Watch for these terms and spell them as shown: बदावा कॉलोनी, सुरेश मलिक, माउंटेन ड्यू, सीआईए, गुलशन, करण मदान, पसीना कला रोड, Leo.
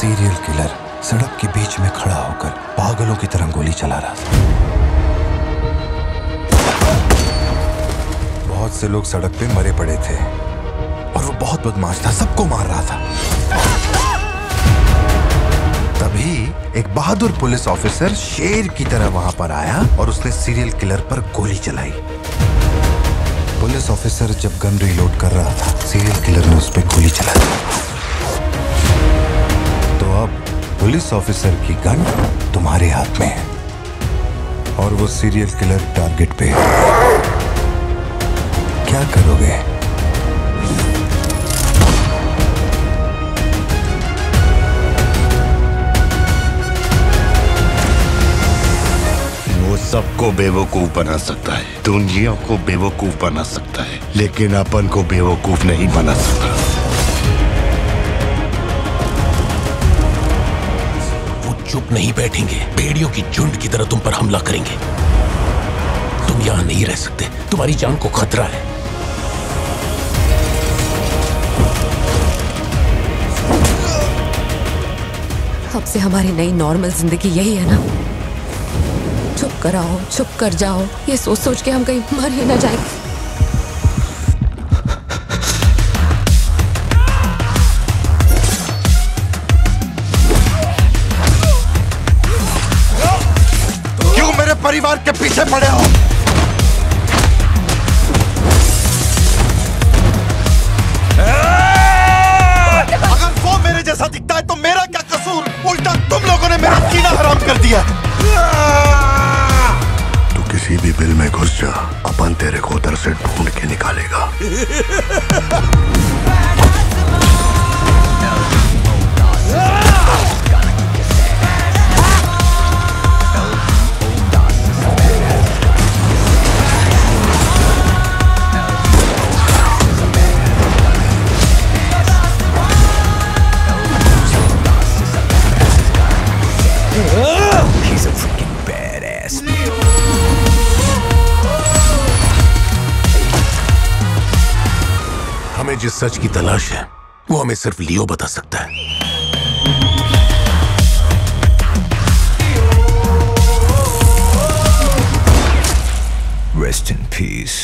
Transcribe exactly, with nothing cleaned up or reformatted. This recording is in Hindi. सीरियल किलर सड़क के बीच में खड़ा होकर पागलों की तरह गोली चला रहा था। बहुत से लोग सड़क पे मरे पड़े थे और वो बहुत बदमाश था, सबको मार रहा था। तभी एक बहादुर पुलिस ऑफिसर शेर की तरह वहां पर आया और उसने सीरियल किलर पर गोली चलाई। पुलिस ऑफिसर जब गन रिलोड कर रहा था, सीरियल किलर ने उस पर गोली चला दी। पुलिस ऑफिसर की गन तुम्हारे हाथ में है और वो सीरियल किलर टारगेट पे है। क्या करोगे? वो सबको बेवकूफ बना सकता है, दुनिया को बेवकूफ बना सकता है, लेकिन अपन को बेवकूफ नहीं बना सकता। चुप नहीं बैठेंगे, भेड़ियों की झुंड की तरह तुम पर हमला करेंगे। तुम यहां नहीं रह सकते, तुम्हारी जान को खतरा है। अब से हमारी नई नॉर्मल जिंदगी यही है ना, चुप कर आओ, चुप कर जाओ, ये सोच सोच के हम कहीं मर ही ना जाएंगे। परिवार के पीछे पड़े हो, अगर वो मेरे जैसा दिखता है तो मेरा क्या कसूर? उल्टा तुम लोगों ने मेरा जीना हराम कर दिया। तू किसी भी बिल में घुस जा, अपन तेरे को उधर से ढूंढ के निकालेगा। He's a freaking badass. Leo. हमें जिस सच की तलाश है वो हमें सिर्फ लियो बता सकता है। Rest in peace.